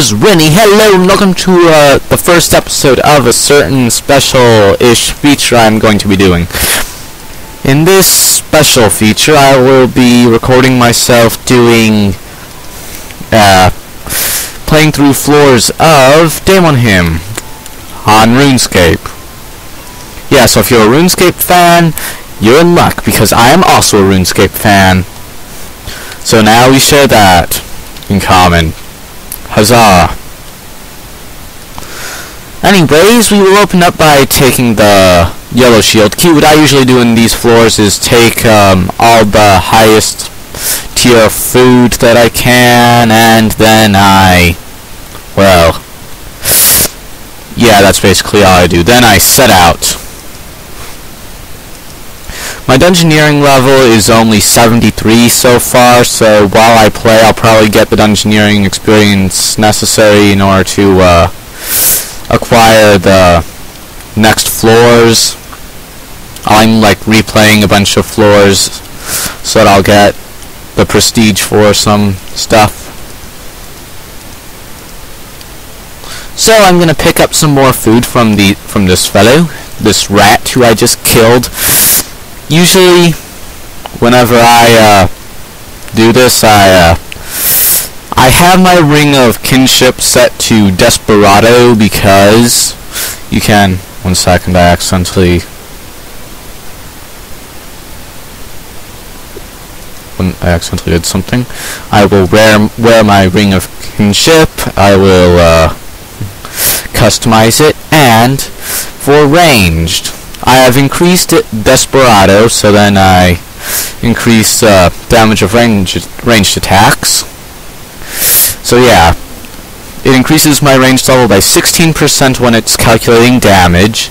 is Rennie. Hello and welcome to the first episode of a certain special-ish feature I'm going to be doing. In this special feature I will be recording myself doing playing through floors of Daemonheim on RuneScape. Yeah, so if you're a RuneScape fan, you're in luck because I am also a RuneScape fan. So now we share that in common. Huzzah! Anyways, we will open up by taking the yellow shield key. What I usually do in these floors is take all the highest tier food that I can, and then I... well... yeah, that's basically all I do. Then I set out. My Dungeoneering level is only 73 so far, so while I play I'll probably get the Dungeoneering experience necessary in order to acquire the next floors. I'm like replaying a bunch of floors so that I'll get the prestige for some stuff. So I'm gonna pick up some more food from this fellow, this rat who I just killed. Usually, whenever I do this, I have my Ring of Kinship set to Desperado because you can... one second, I accidentally... when I accidentally did something. I will wear my Ring of Kinship, I will customize it, and for ranged, I have increased it Desperado, so then I increase damage of ranged attacks. So yeah, it increases my ranged level by 16% when it's calculating damage.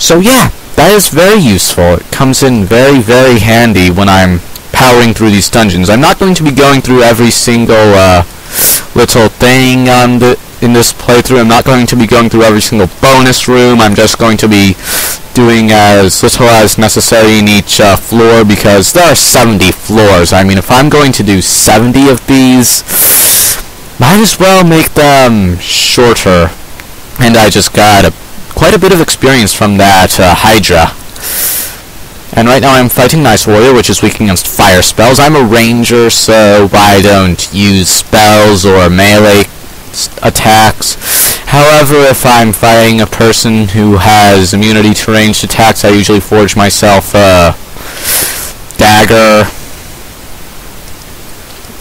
So yeah, that is very useful. It comes in very, very handy when I'm powering through these dungeons. I'm not going to be going through every single little thing on in this playthrough. I'm not going to be going through every single bonus room. I'm just going to be doing as little as necessary in each floor, because there are 70 floors. I mean, if I'm going to do 70 of these, might as well make them shorter. And I just got quite a bit of experience from that Hydra. And right now I'm fighting Nice Warrior, which is weak against fire spells. I'm a ranger, so I don't use spells or melee attacks. However, if I'm fighting a person who has immunity to ranged attacks, I usually forge myself a dagger.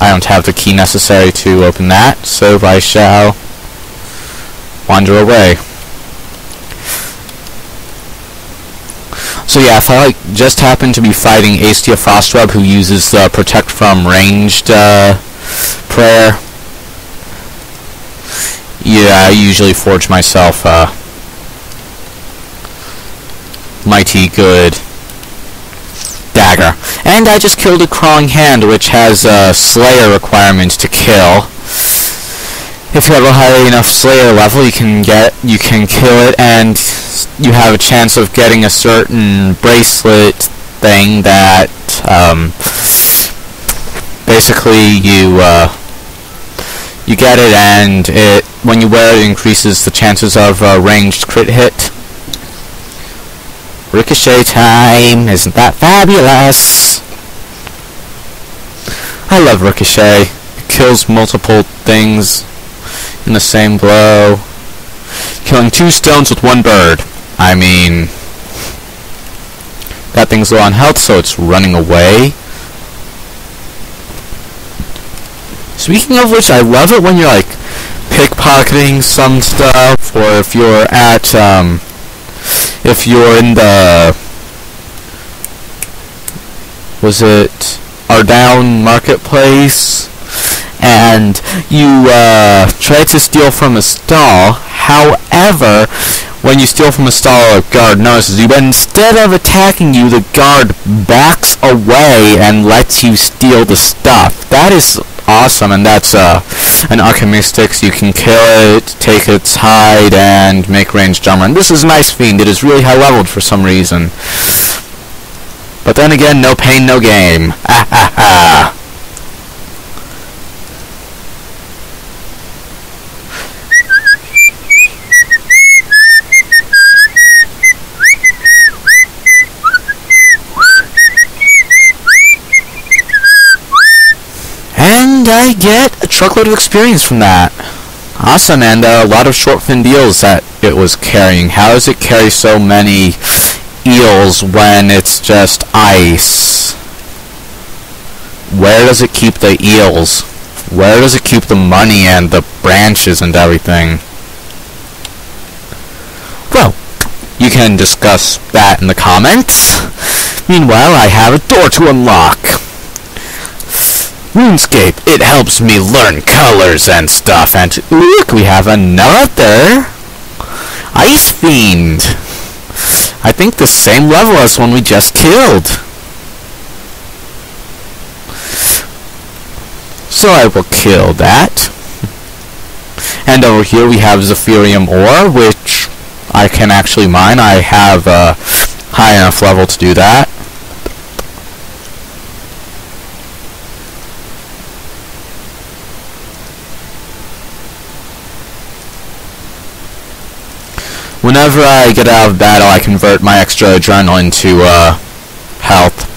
I don't have the key necessary to open that, so I shall wander away. So yeah, if I just happen to be fighting Aestia Frostweb, who uses the Protect From Ranged prayer, yeah, I usually forge myself a mighty good dagger. And I just killed a crawling hand, which has a slayer requirement to kill. If you have a high enough slayer level, you can kill it, and you have a chance of getting a certain bracelet thing that basically you get it, and it, when you wear it, increases the chances of a ranged crit hit. Ricochet time! Isn't that fabulous? I love Ricochet. It kills multiple things in the same blow. Killing two stones with one bird. I mean... that thing's low on health, so it's running away. Speaking of which, I love it when you're like pickpocketing some stuff, or if you're at if you're in the, was it Ardougne marketplace, and you try to steal from a stall. However, when you steal from a stall, a guard notices you, but instead of attacking you, the guard backs away and lets you steal the stuff. That is awesome, and that's an alchemistics. You can kill it, take its hide, and make ranged armor. And this is Nice Fiend. It is really high leveled for some reason. But then again, no pain, no game. Ah ha ha. I get a truckload of experience from that. Awesome, and a lot of short-fin eels that it was carrying. How does it carry so many eels when it's just ice? Where does it keep the eels? Where does it keep the money and the branches and everything? Well, you can discuss that in the comments. Meanwhile, I have a door to unlock. RuneScape, it helps me learn colors and stuff, and look, we have another Ice Fiend. I think the same level as one we just killed. So I will kill that. And over here we have Zephyrium Ore, which I can actually mine. I have a high enough level to do that. Whenever I get out of battle, I convert my extra adrenaline to, health.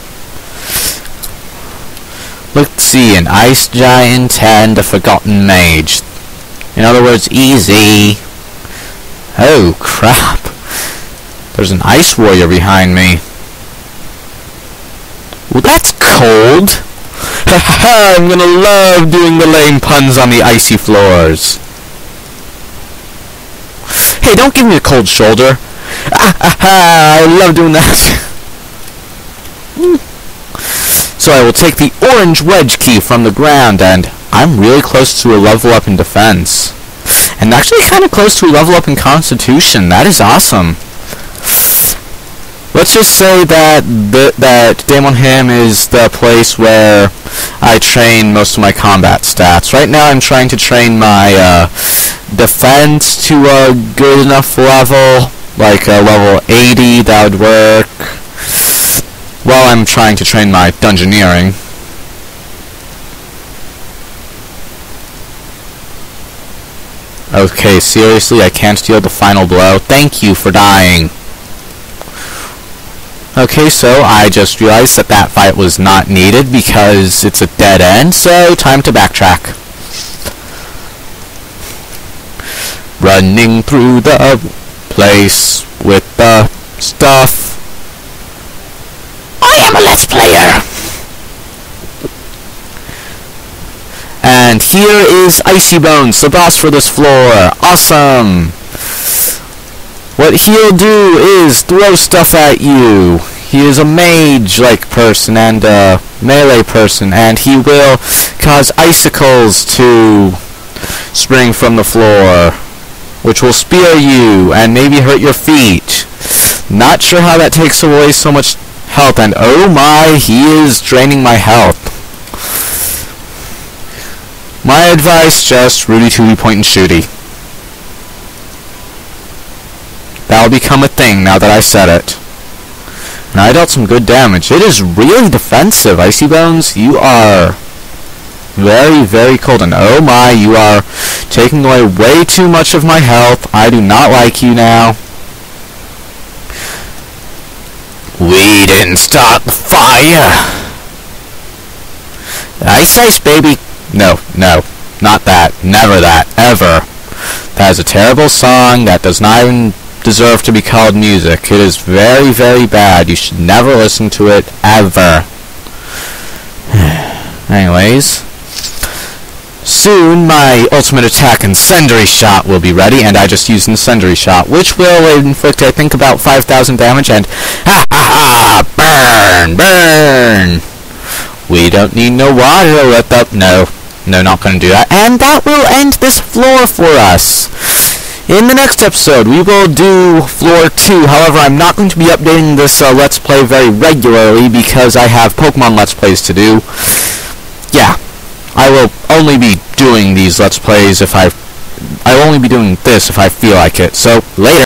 Let's see, an Ice Giant and a Forgotten Mage. In other words, easy. Oh, crap. There's an Ice Warrior behind me. Well, that's cold. Haha, I'm gonna love doing the lame puns on the icy floors. Hey, don't give me a cold shoulder. Ah, ah, ah, I love doing that. So I will take the orange wedge key from the ground, and I'm really close to a level up in defense. And actually kind of close to a level up in constitution. That is awesome. Let's just say that Daemonheim is the place where I train most of my combat stats. Right now I'm trying to train my defense to a good enough level, like a level 80, that would work, while I'm trying to train my Dungeoneering. Okay, seriously, I can't deal the final blow. Thank you for dying. Okay, so I just realized that that fight was not needed because it's a dead end, so time to backtrack. Running through the place with the stuff. I am a Let's Player! And here is Icy Bones, the boss for this floor. Awesome! What he'll do is throw stuff at you. He is a mage-like person and a melee person, and he will cause icicles to spring from the floor, which will spear you and maybe hurt your feet. Not sure how that takes away so much health, and oh my, he is draining my health. My advice, just Rudy Tooty point and shooty. That'll become a thing now that I said it. And I dealt some good damage. It is really defensive, Icy Bones. You are very, very cold, and oh my, you are taking away way too much of my health. I do not like you now. We didn't start the fire. Ice, baby. No, no, not that. Never that. Ever. That is a terrible song that does not even deserve to be called music. It is very, very bad. You should never listen to it, ever. Anyways, soon my ultimate attack, Incendiary Shot, will be ready, and I just used Incendiary Shot, which will inflict, I think, about 5,000 damage, and ha ha ha! Burn! Burn! We don't need no water whip up. No. No, not gonna do that. And that will end this floor for us. In the next episode, we will do floor 2. However, I'm not going to be updating this Let's Play very regularly because I have Pokemon Let's Plays to do. Yeah, I will only be doing these Let's Plays if I feel like it. So, later.